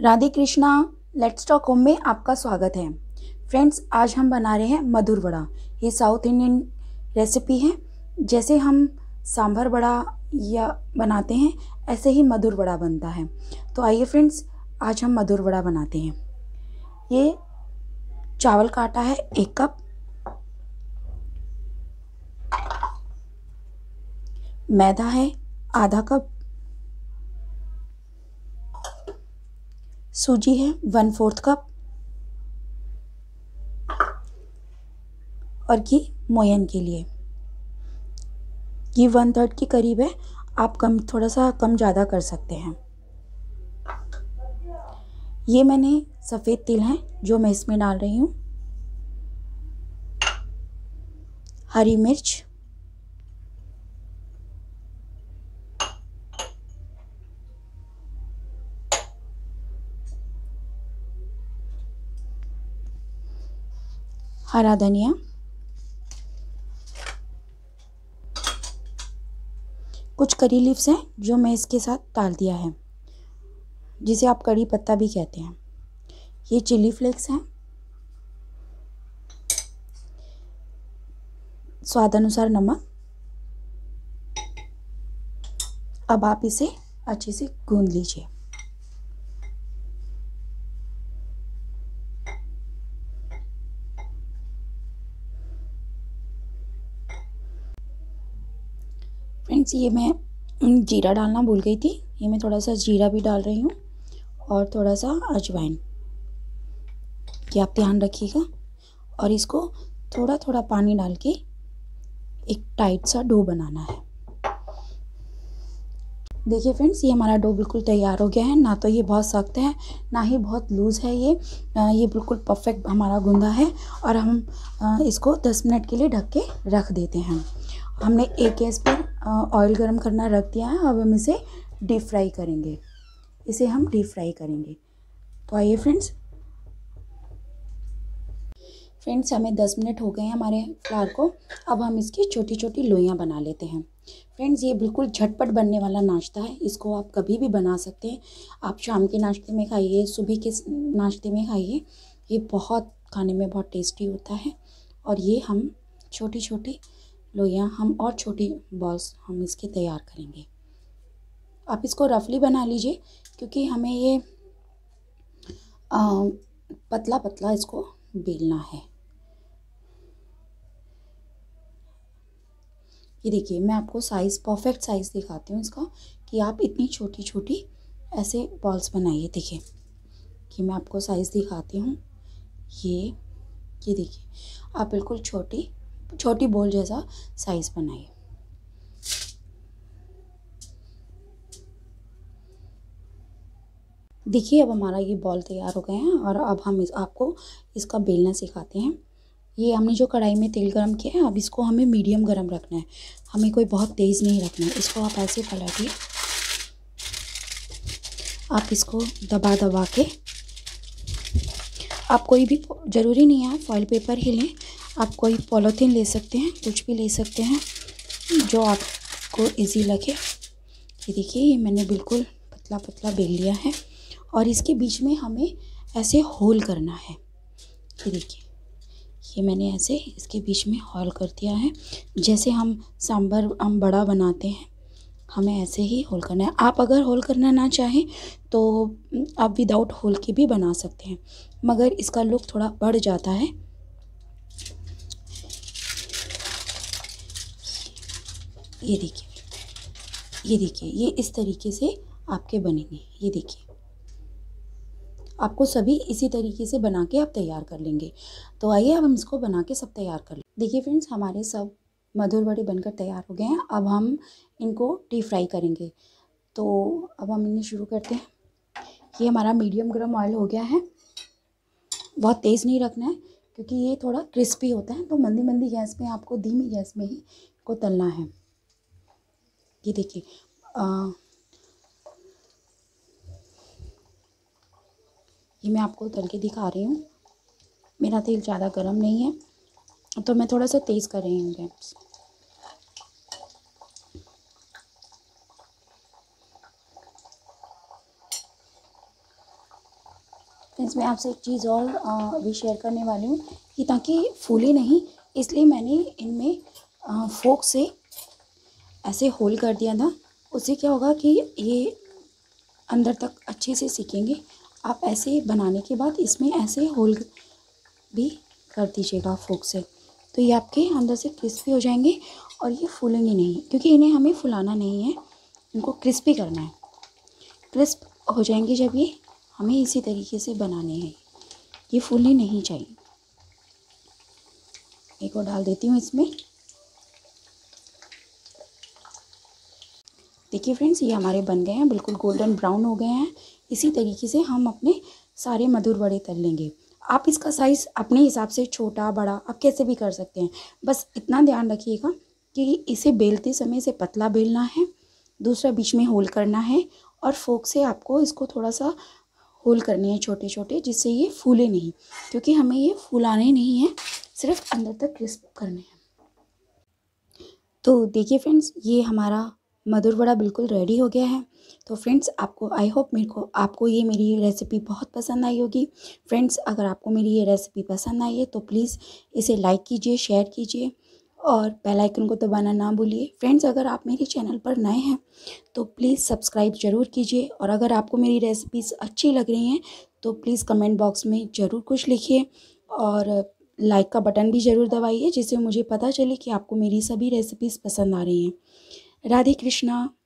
Radhekrishna let's talk home में आपका स्वागत है। फ्रेंड्स, आज हम बना रहे हैं मधुर वड़ा। ये साउथ इंडियन रेसिपी है। जैसे हम सांभर वड़ा या बनाते हैं, ऐसे ही मधुर वड़ा बनता है। तो आइए फ्रेंड्स, आज हम मधुर वड़ा बनाते हैं। ये चावल का आटा है 1 कप, मैदा है 0.5 कप, सूजी है 1/4 कप और घी मोयन के लिए। घी 1/3 के करीब है, आप थोड़ा सा कम ज़्यादा कर सकते हैं। ये मैंने सफ़ेद तिल है जो मैं इसमें डाल रही हूँ, हरी मिर्च, हरा धनिया, कुछ करी लीव्स हैं जो मैं इसके साथ डाल दिया है, जिसे आप कड़ी पत्ता भी कहते हैं। ये चिली फ्लेक्स हैं, स्वाद अनुसार नमक। अब आप इसे अच्छे से गूंद लीजिए। फ्रेंड्स, ये मैं जीरा डालना भूल गई थी। ये मैं थोड़ा सा जीरा भी डाल रही हूँ और थोड़ा सा अजवाइन, कि आप ध्यान रखिएगा। और इसको थोड़ा थोड़ा पानी डाल के एक टाइट सा डो बनाना है। देखिए फ्रेंड्स, ये हमारा डो बिल्कुल तैयार हो गया है। ना तो ये बहुत सख्त है, ना ही बहुत लूज़ है। ये बिल्कुल परफेक्ट हमारा गूंदा है। और हम इसको 10 मिनट के लिए ढक के रख देते हैं। हमने एक गैस पर ऑयल गरम करना रख दिया है। अब हम इसे डीप फ्राई करेंगे। तो आइए फ्रेंड्स, हमें 10 मिनट हो गए हैं हमारे फ्लावर को। अब हम इसकी छोटी छोटी लोइयां बना लेते हैं। फ्रेंड्स, ये बिल्कुल झटपट बनने वाला नाश्ता है। इसको आप कभी भी बना सकते हैं। आप शाम के नाश्ते में खाइए, सुबह के नाश्ते में खाइए। ये बहुत खाने में बहुत टेस्टी होता है। और ये हम छोटी छोटी लोइयाँ और छोटी बॉल्स हम इसके तैयार करेंगे। आप इसको रफली बना लीजिए, क्योंकि हमें ये पतला पतला इसको बेलना है। ये देखिए, मैं आपको साइज़, परफेक्ट साइज़ दिखाती हूँ इसका, कि आप इतनी छोटी छोटी ऐसे बॉल्स बनाइए। देखिए कि मैं आपको साइज़ दिखाती हूँ। ये देखिए, आप बिल्कुल छोटी बॉल जैसा साइज बनाइए। देखिए, अब हमारा ये बॉल तैयार हो गए हैं। और अब हम आपको इसका बेलना सिखाते हैं। ये हमने जो कढ़ाई में तेल गरम किया है, अब इसको हमें मीडियम गरम रखना है। हमें कोई बहुत तेज़ नहीं रखना है। इसको आप ऐसे पलटिए, आप इसको दबा के, आप कोई भी, ज़रूरी नहीं है फॉइल पेपर ही लें, आप कोई पॉलीथीन ले सकते हैं, कुछ भी ले सकते हैं जो आपको इजी लगे। ये देखिए, ये मैंने बिल्कुल पतला पतला बेल लिया है। और इसके बीच में हमें ऐसे होल करना है। ये देखिए, ये मैंने ऐसे इसके बीच में होल कर दिया है। जैसे हम सांभर बड़ा बनाते हैं, हमें ऐसे ही होल करना है। आप अगर होल करना ना चाहें तो आप विदाउट होल के भी बना सकते हैं, मगर इसका लुक थोड़ा बढ़ जाता है। ये देखिए, ये इस तरीके से आपके बनेंगे। ये देखिए, आपको सभी इसी तरीके से बना के आप तैयार कर लेंगे। तो आइए, अब हम इसको बना के सब तैयार कर लें। देखिए फ्रेंड्स, हमारे सब मधुर वड़े बनकर तैयार हो गए हैं। अब हम इनको डीप फ्राई करेंगे। तो अब हम इन्हें शुरू करते हैं। ये हमारा मीडियम गर्म ऑयल हो गया है। बहुत तेज़ नहीं रखना है, क्योंकि ये थोड़ा क्रिस्पी होता है। तो मंदी गैस में, आपको धीमी गैस में ही को तलना है। ये देखिए, ये मैं आपको तल के दिखा रही हूँ। मेरा तेल ज़्यादा गर्म नहीं है, तो मैं थोड़ा सा तेज़ कर रही हूँ गैस। फ्रेंड्स मैं आपसे एक चीज़ और अभी शेयर करने वाली हूँ कि ताकि फूले नहीं, इसलिए मैंने इनमें फोक से ऐसे होल कर दिया था। उससे क्या होगा कि ये अंदर तक अच्छे से सीखेंगे। आप ऐसे बनाने के बाद इसमें ऐसे होल भी कर दीजिएगा फोक से, तो ये आपके अंदर से क्रिस्पी हो जाएंगे और ये फूलेंगे नहीं, क्योंकि इन्हें हमें फुलाना नहीं है, इनको क्रिस्पी करना है। क्रिस्प हो जाएंगे जब ये, हमें इसी तरीके से बनाने हैं, ये फूलने नहीं चाहिए। एक और डाल देती हूँ इसमें। देखिए फ्रेंड्स ये हमारे बन गए हैं, बिल्कुल गोल्डन ब्राउन हो गए हैं। इसी तरीके से हम अपने सारे मधुर वड़े तल लेंगे। आप इसका साइज़ अपने हिसाब से छोटा बड़ा आप कैसे भी कर सकते हैं। बस इतना ध्यान रखिएगा कि इसे बेलते समय इसे पतला बेलना है, दूसरा बीच में होल करना है, और फोक से आपको इसको थोड़ा सा होल करने हैं छोटे छोटे, जिससे ये फूले नहीं, क्योंकि हमें ये फूलाने नहीं है, सिर्फ अंदर तक क्रिस्प करने हैं। तो देखिए फ्रेंड्स ये हमारा मधुर वड़ा बिल्कुल रेडी हो गया है। तो फ्रेंड्स आपको आई होप आपको ये मेरी रेसिपी बहुत पसंद आई होगी। फ्रेंड्स अगर आपको मेरी ये रेसिपी पसंद आई है तो प्लीज़ इसे लाइक कीजिए, शेयर कीजिए और बेल आइकन को दबाना ना भूलिए। फ्रेंड्स अगर आप मेरे चैनल पर नए हैं तो प्लीज़ सब्सक्राइब ज़रूर कीजिए, और अगर आपको मेरी रेसिपीज़ अच्छी लग रही हैं तो प्लीज़ कमेंट बॉक्स में ज़रूर कुछ लिखिए और लाइक का बटन भी ज़रूर दबाइए, जिससे मुझे पता चले कि आपको मेरी सभी रेसिपीज़ पसंद आ रही हैं। राधे कृष्णा।